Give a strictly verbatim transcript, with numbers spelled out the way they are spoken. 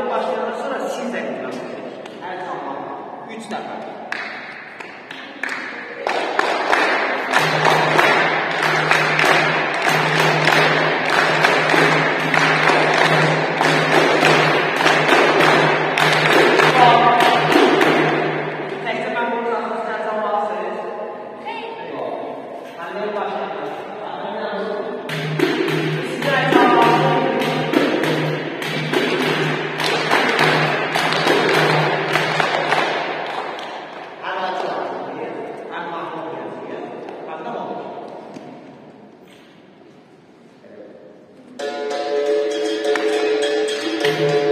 oyun başlayandan sonra siz de yapın. Her zaman. Üç defa. Thank you.